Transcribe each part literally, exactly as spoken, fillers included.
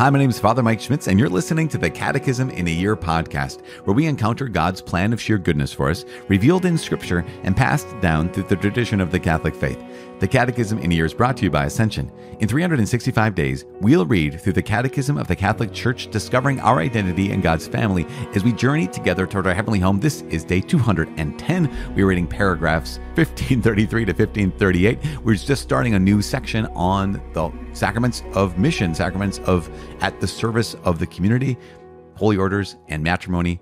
Hi, my name is Father Mike Schmitz, and you're listening to the Catechism in a Year podcast, where we encounter God's plan of sheer goodness for us, revealed in Scripture and passed down through the tradition of the Catholic faith. The Catechism in a Year is brought to you by Ascension. In three hundred sixty-five days, we'll read through the Catechism of the Catholic Church, discovering our identity in God's family as we journey together toward our heavenly home. This is day two hundred ten. We're reading paragraphs fifteen thirty-three to fifteen thirty-eight. We're just starting a new section on the sacraments of mission, sacraments of at the service of the community, holy orders, and matrimony.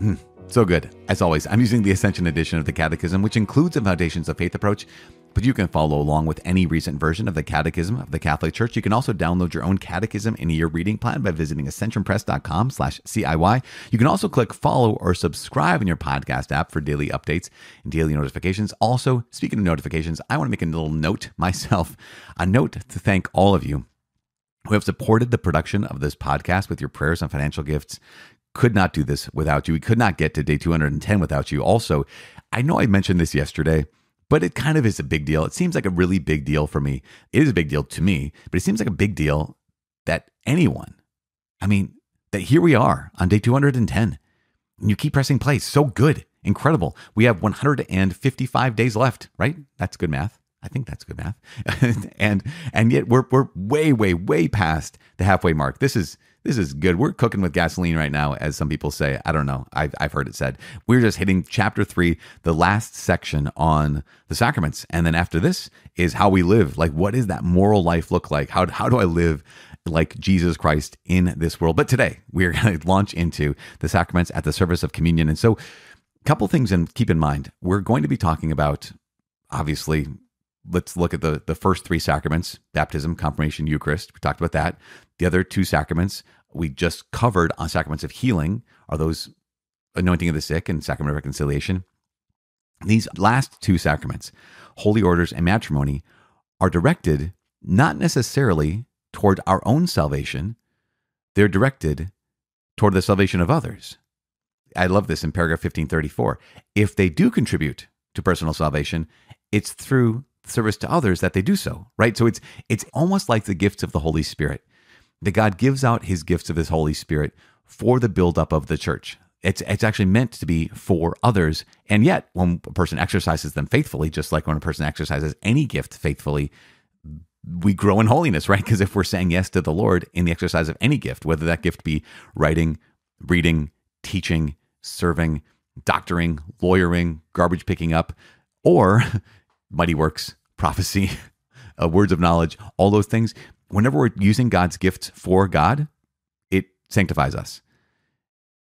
Mm, so good. As always, I'm using the Ascension edition of the Catechism, which includes a Foundations of Faith approach, but you can follow along with any recent version of the Catechism of the Catholic Church. You can also download your own Catechism in a Year reading plan by visiting ascension press dot com slash C I Y. You can also click follow or subscribe in your podcast app for daily updates and daily notifications. Also, speaking of notifications, I want to make a little note myself, a note to thank all of you who have supported the production of this podcast with your prayers and financial gifts. Could not do this without you. We could not get to day two hundred ten without you. Also, I know I mentioned this yesterday, but it kind of is a big deal. It seems like a really big deal for me. It is a big deal to me, but it seems like a big deal that anyone, I mean, that here we are on day two hundred ten, and you keep pressing play. So good. Incredible. We have one hundred fifty-five days left, right? That's good math. I think that's good math. and and yet we're, we're way, way, way past the halfway mark. This is This is good. We're cooking with gasoline right now, as some people say. I don't know. I've, I've heard it said. We're just hitting chapter three, the last section on the sacraments. And then after this is how we live. Like, what does that moral life look like? How, how do I live like Jesus Christ in this world? But today, we're going to launch into the sacraments at the service of communion. And so, a couple things and keep in mind. We're going to be talking about, obviously, let's look at the, the first three sacraments, baptism, confirmation, Eucharist. We talked about that. The other two sacraments we just covered on sacraments of healing are those anointing of the sick and sacrament of reconciliation. These last two sacraments, holy orders and matrimony, are directed not necessarily toward our own salvation. They're directed toward the salvation of others. I love this in paragraph fifteen thirty-four. If they do contribute to personal salvation, it's through service to others that they do so, right? So it's it's almost like the gifts of the Holy Spirit, that God gives out his gifts of his Holy Spirit for the buildup of the church. It's, it's actually meant to be for others. And yet, when a person exercises them faithfully, just like when a person exercises any gift faithfully, we grow in holiness, right? Because if we're saying yes to the Lord in the exercise of any gift, whether that gift be writing, reading, teaching, serving, doctoring, lawyering, garbage picking up, or mighty works, prophecy, uh, words of knowledge, all those things. Whenever we're using God's gifts for God, it sanctifies us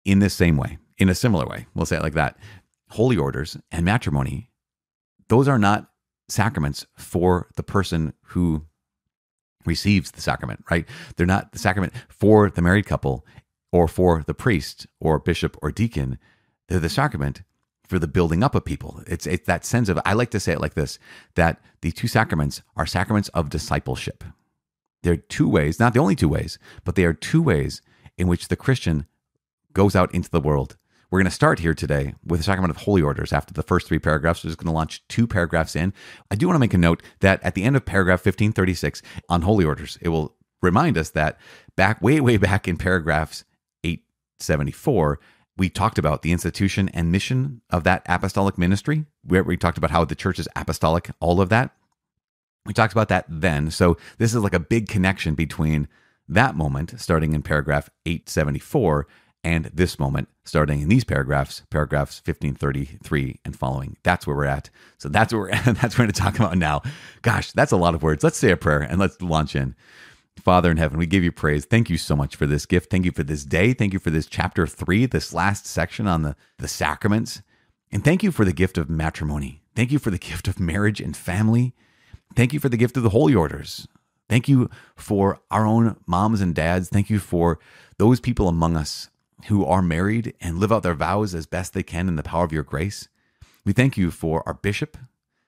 in this same way, in a similar way. We'll say it like that. Holy orders and matrimony, those are not sacraments for the person who receives the sacrament, right? They're not the sacrament for the married couple or for the priest or bishop or deacon. They're the sacrament for the building up of people. It's, it's that sense of, I like to say it like this, that the two sacraments are sacraments of discipleship. There are two ways, not the only two ways, but they are two ways in which the Christian goes out into the world. We're going to start here today with the sacrament of holy orders after the first three paragraphs. We're just going to launch two paragraphs in. I do want to make a note that at the end of paragraph fifteen thirty-six on holy orders, it will remind us that back way, way back in paragraphs eight seventy-four, we talked about the institution and mission of that apostolic ministry, where we talked about how the church is apostolic, all of that. We talked about that then. So this is like a big connection between that moment, starting in paragraph eight seventy-four, and this moment, starting in these paragraphs, paragraphs fifteen thirty-three and following. That's where we're at. So that's where we're at. That's what we're going to talk about now. Gosh, that's a lot of words. Let's say a prayer and let's launch in. Father in heaven, we give you praise. Thank you so much for this gift. Thank you for this day. Thank you for this chapter three, this last section on the, the sacraments. And thank you for the gift of matrimony. Thank you for the gift of marriage and family. Thank you for the gift of the holy orders. Thank you for our own moms and dads. Thank you for those people among us who are married and live out their vows as best they can in the power of your grace. We thank you for our bishop.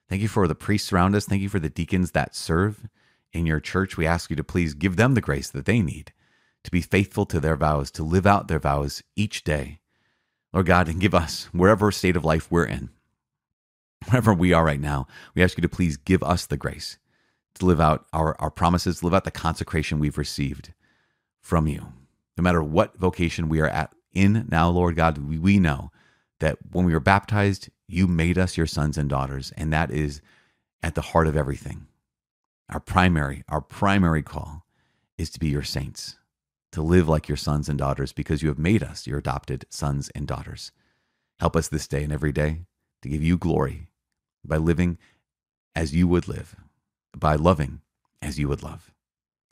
Thank you for the priests around us. Thank you for the deacons that serve in your church. We ask you to please give them the grace that they need to be faithful to their vows, to live out their vows each day. Lord God, and give us, wherever state of life we're in, wherever we are right now, we ask you to please give us the grace to live out our, our promises, live out the consecration we've received from you. No matter what vocation we are at in now, Lord God, we, we know that when we were baptized, you made us your sons and daughters, and that is at the heart of everything. Our primary, our primary call is to be your saints, to live like your sons and daughters, because you have made us your adopted sons and daughters. Help us this day and every day to give you glory by living as you would live, by loving as you would love.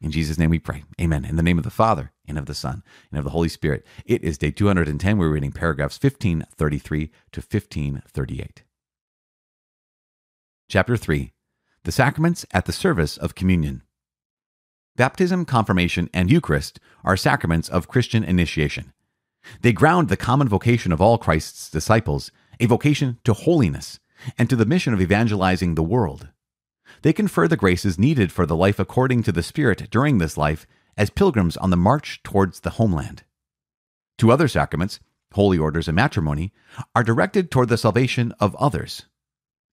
In Jesus' name we pray. Amen. In the name of the Father, and of the Son, and of the Holy Spirit. It is day two hundred and ten. We're reading paragraphs fifteen thirty-three to fifteen thirty-eight. Chapter three. The Sacraments at the Service of Communion. Baptism, Confirmation, and Eucharist are sacraments of Christian initiation. They ground the common vocation of all Christ's disciples, a vocation to holiness and to the mission of evangelizing the world. They confer the graces needed for the life according to the Spirit during this life as pilgrims on the march towards the homeland. Two other sacraments, Holy Orders and Matrimony, are directed toward the salvation of others.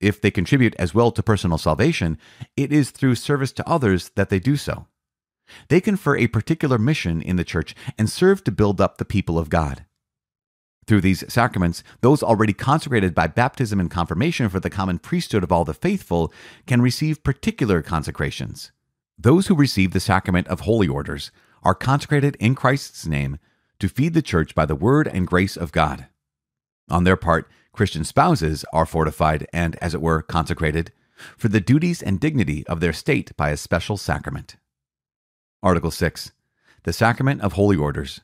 If they contribute as well to personal salvation, it is through service to others that they do so. They confer a particular mission in the Church and serve to build up the people of God. Through these sacraments, those already consecrated by baptism and confirmation for the common priesthood of all the faithful can receive particular consecrations. Those who receive the sacrament of Holy Orders are consecrated in Christ's name to feed the Church by the word and grace of God. On their part, Christian spouses are fortified and, as it were, consecrated for the duties and dignity of their state by a special sacrament. Article six. The Sacrament of Holy Orders.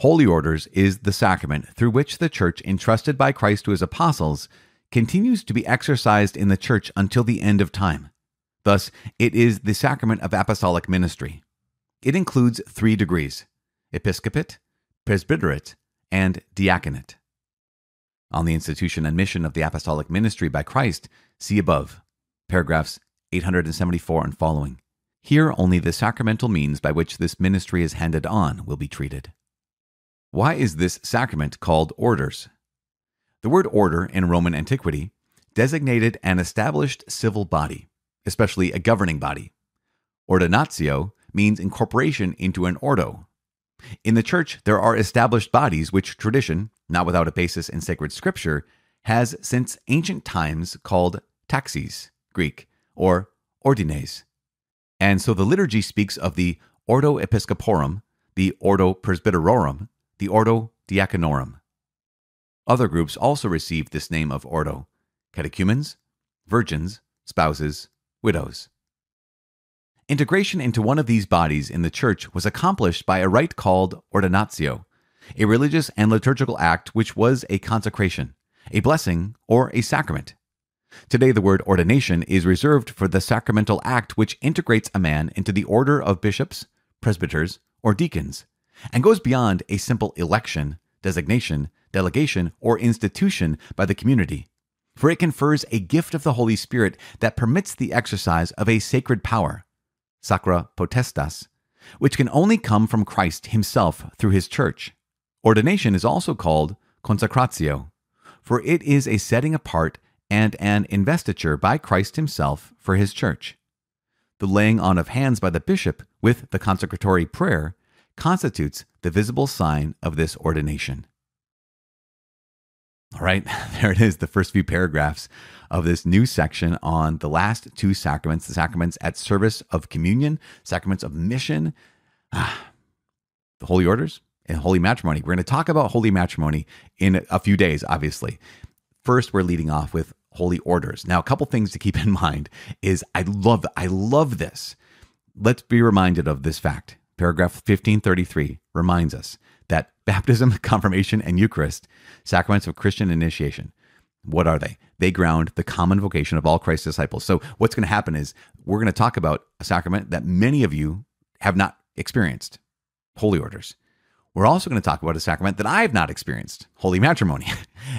Holy Orders is the sacrament through which the Church, entrusted by Christ to his apostles, continues to be exercised in the Church until the end of time. Thus, it is the sacrament of apostolic ministry. It includes three degrees: episcopate, presbyterate, and diaconate. On the institution and mission of the apostolic ministry by Christ, see above, paragraphs eight hundred seventy-four and following. Here only the sacramental means by which this ministry is handed on will be treated. Why is this sacrament called orders? The word order in Roman antiquity designated an established civil body, especially a governing body. Ordinatio means incorporation into an ordo. In the Church, there are established bodies which tradition, not without a basis in sacred scripture, has since ancient times called taxis, Greek, or ordines. And so the liturgy speaks of the ordo episcoporum, the ordo presbyterorum, the ordo diaconorum. Other groups also received this name of ordo: catechumens, virgins, spouses, widows. Integration into one of these bodies in the Church was accomplished by a rite called ordinatio, a religious and liturgical act which was a consecration, a blessing, or a sacrament. Today the word ordination is reserved for the sacramental act which integrates a man into the order of bishops, presbyters, or deacons, and goes beyond a simple election, designation, delegation, or institution by the community, for it confers a gift of the Holy Spirit that permits the exercise of a sacred power, sacra potestas, which can only come from Christ himself through his Church. Ordination is also called consecratio, for it is a setting apart and an investiture by Christ himself for his Church. The laying on of hands by the bishop with the consecratory prayer constitutes the visible sign of this ordination. All right, there it is, the first few paragraphs of this new section on the last two sacraments, the sacraments at service of communion, sacraments of mission, ah, the Holy Orders and Holy Matrimony. We're going to talk about Holy Matrimony in a few days, obviously. First, we're leading off with Holy Orders. Now, a couple things to keep in mind is I love, I love this. Let's be reminded of this fact. Paragraph fifteen thirty-three reminds us that baptism, confirmation, and Eucharist, sacraments of Christian initiation, what are they? They ground the common vocation of all Christ's disciples. So what's going to happen is we're going to talk about a sacrament that many of you have not experienced, Holy Orders. We're also going to talk about a sacrament that I've not experienced, Holy Matrimony.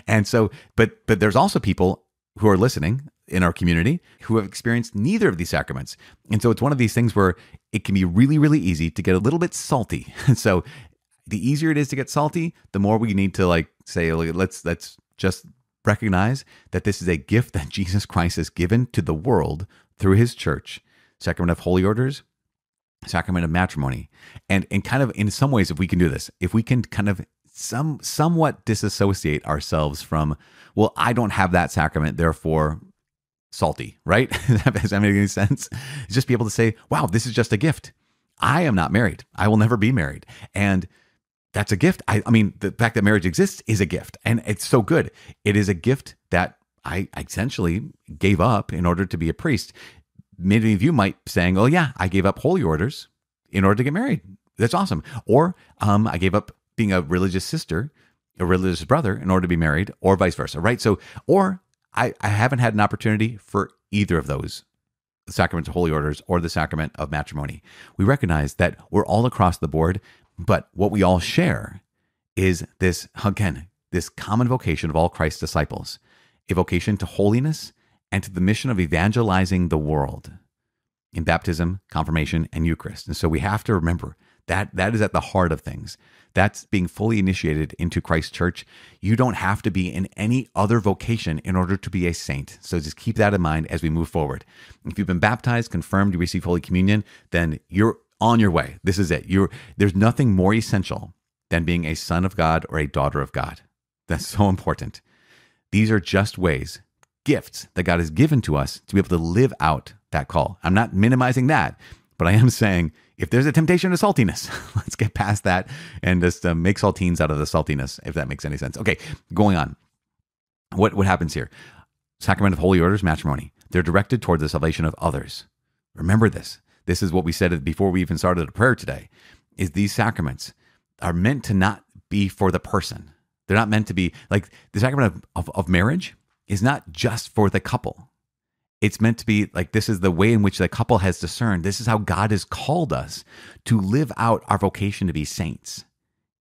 And so, but but there's also people who are listening in our community who have experienced neither of these sacraments. And so it's one of these things where it can be really, really easy to get a little bit salty. And so the easier it is to get salty, the more we need to like say, let's let's just recognize that this is a gift that Jesus Christ has given to the world through his Church. Sacrament of Holy Orders, sacrament of matrimony. And, and kind of in some ways, if we can do this, if we can kind of some somewhat disassociate ourselves from, well, I don't have that sacrament, therefore salty, right? Does that make any sense? Just be able to say, wow, this is just a gift. I am not married. I will never be married. And that's a gift. I, I mean, the fact that marriage exists is a gift, and it's so good. It is a gift that I essentially gave up in order to be a priest. Many of you might be saying, oh yeah, I gave up holy orders in order to get married. That's awesome. Or um, I gave up being a religious sister, a religious brother in order to be married, or vice versa, right? So, or I, I haven't had an opportunity for either of those, the sacrament of holy orders or the sacrament of matrimony. We recognize that we're all across the board, but what we all share is this, again, this common vocation of all Christ's disciples, a vocation to holiness and to the mission of evangelizing the world in baptism, confirmation, and Eucharist. And so we have to remember that that is at the heart of things. That's being fully initiated into Christ's church. You don't have to be in any other vocation in order to be a saint. So just keep that in mind as we move forward. If you've been baptized, confirmed, you receive Holy Communion, then you're on your way. This is it. You're, there's nothing more essential than being a son of God or a daughter of God. That's so important. These are just ways, gifts that God has given to us to be able to live out that call. I'm not minimizing that, but I am saying, if there's a temptation to saltiness, let's get past that and just uh, make saltines out of the saltiness, if that makes any sense. Okay, going on. What, what happens here? Sacrament of Holy Orders, matrimony. They're directed toward the salvation of others. Remember this. This is what we said before we even started a prayer today, is these sacraments are meant to not be for the person. They're not meant to be, like the sacrament of, of, of marriage is not just for the couple. It's meant to be like, this is the way in which the couple has discerned. This is how God has called us to live out our vocation to be saints,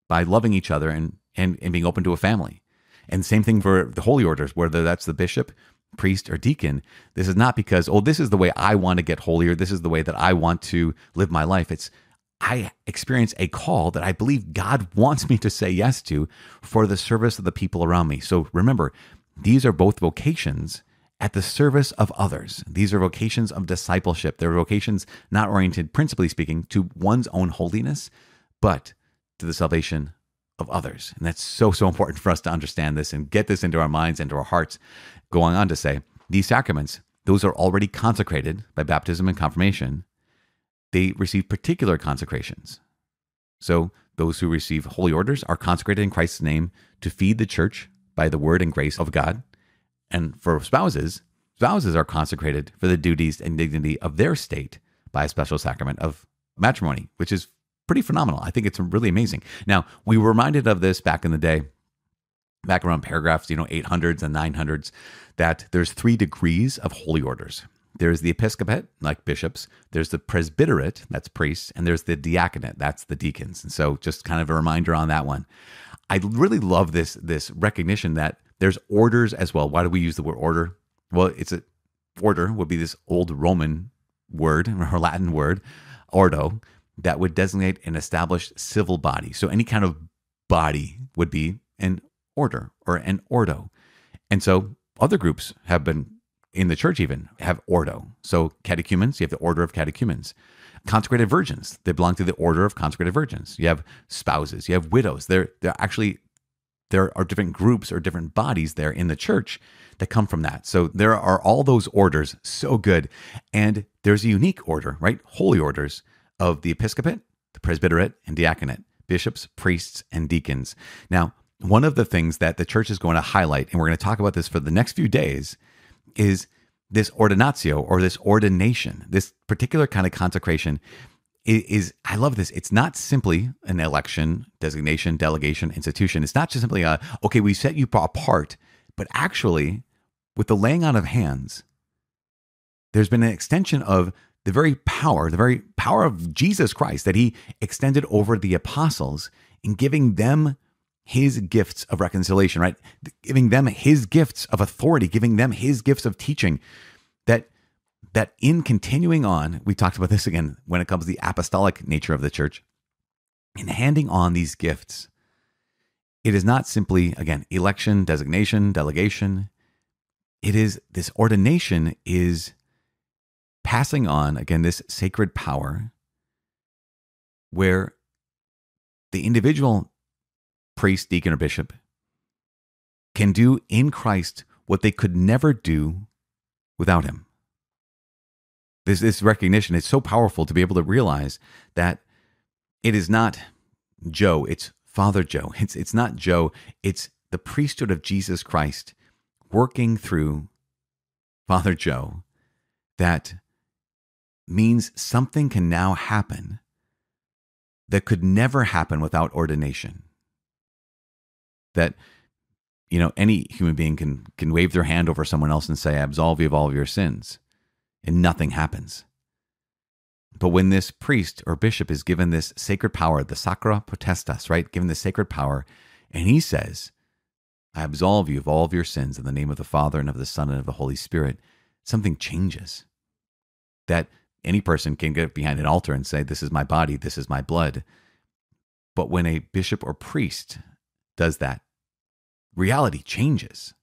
by loving each other and, and, and being open to a family. And same thing for the holy orders, whether that's the bishop, priest, or deacon. This is not because, oh, this is the way I want to get holier. This is the way that I want to live my life. It's, I experience a call that I believe God wants me to say yes to for the service of the people around me. So remember, these are both vocations at the service of others. These are vocations of discipleship. They're vocations not oriented, principally speaking, to one's own holiness, but to the salvation of others. And that's so, so important for us to understand this and get this into our minds and to our hearts. Going on to say, these sacraments, those are already consecrated by baptism and confirmation. They receive particular consecrations. So those who receive holy orders are consecrated in Christ's name to feed the church by the word and grace of God. And for spouses, spouses are consecrated for the duties and dignity of their state by a special sacrament of matrimony, which is pretty phenomenal. I think it's really amazing. Now, we were reminded of this back in the day, back around paragraphs, you know, eight hundreds and nine hundreds, that there's three degrees of holy orders. There's the episcopate, like bishops, there's the presbyterate, that's priests, and there's the diaconate, that's the deacons. And so just kind of a reminder on that one. I really love this, this recognition that there's orders as well. Why do we use the word order? Well, it's a order would be this old Roman word or Latin word, ordo, that would designate an established civil body. So any kind of body would be an order or an ordo. And so other groups have been, in the church even, have ordo. So catechumens, you have the order of catechumens. Consecrated virgins, they belong to the order of consecrated virgins. You have spouses, you have widows. They're, they're actually... There are different groups or different bodies there in the church that come from that. So there are all those orders, so good. And there's a unique order, right? Holy orders of the episcopate, the presbyterate, and diaconate, bishops, priests, and deacons. Now, one of the things that the church is going to highlight, and we're going to talk about this for the next few days, is this ordinatio or this ordination, this particular kind of consecration. It is, I love this. It's not simply an election, designation, delegation, institution. It's not just simply a, okay, we set you apart, but actually with the laying on of hands, there's been an extension of the very power, the very power of Jesus Christ that he extended over the apostles in giving them his gifts of reconciliation, right? Giving them his gifts of authority, giving them his gifts of teaching, that that in continuing on, we talked about this again when it comes to the apostolic nature of the church, in handing on these gifts, it is not simply, again, election, designation, delegation. It is, this ordination is passing on, again, this sacred power where the individual priest, deacon, or bishop can do in Christ what they could never do without him. This, this recognition is so powerful to be able to realize that it is not Joe, it's Father Joe. It's, it's not Joe, it's the priesthood of Jesus Christ working through Father Joe that means something can now happen that could never happen without ordination. That, you know, any human being can, can wave their hand over someone else and say, I absolve you of all of your sins, and nothing happens. But when this priest or bishop is given this sacred power, the sacra potestas, right? Given the sacred power, and he says, I absolve you of all of your sins in the name of the Father and of the Son and of the Holy Spirit, something changes. That any person can get behind an altar and say, this is my body, this is my blood. But when a bishop or priest does that, reality changes.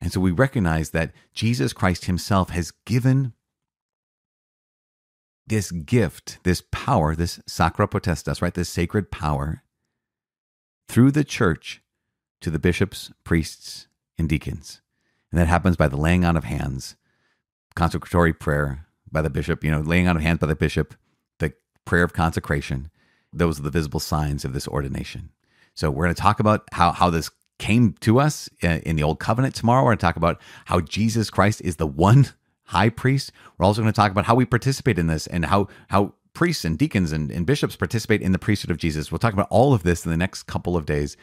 And so we recognize that Jesus Christ himself has given this gift, this power, this sacra potestas, right? This sacred power through the church to the bishops, priests, and deacons. And that happens by the laying on of hands, consecratory prayer by the bishop, you know, laying on of hands by the bishop, the prayer of consecration. Those are the visible signs of this ordination. So we're going to talk about how, how this came to us in the Old Covenant tomorrow. We're going to talk about how Jesus Christ is the one high priest. We're also going to talk about how we participate in this and how, how priests and deacons and, and bishops participate in the priesthood of Jesus. We'll talk about all of this in the next couple of days.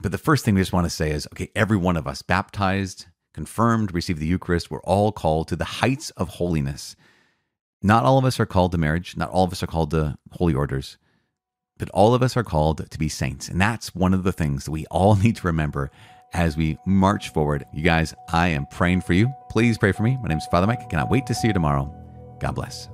But the first thing we just want to say is, okay, every one of us, baptized, confirmed, received the Eucharist, we're all called to the heights of holiness. Not all of us are called to marriage. Not all of us are called to holy orders. But all of us are called to be saints. And that's one of the things that we all need to remember as we march forward. You guys, I am praying for you. Please pray for me. My name is Father Mike. I cannot wait to see you tomorrow. God bless.